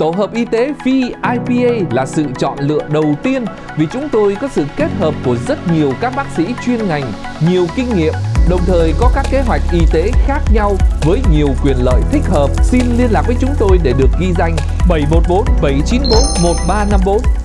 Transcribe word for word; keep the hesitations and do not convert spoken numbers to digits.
Tổ hợp y tế vi ai pi a là sự chọn lựa đầu tiên vì chúng tôi có sự kết hợp của rất nhiều các bác sĩ chuyên ngành, nhiều kinh nghiệm, đồng thời có các kế hoạch y tế khác nhau với nhiều quyền lợi thích hợp. Xin liên lạc với chúng tôi để được ghi danh bảy một bốn bảy chín bốn một ba năm bốn.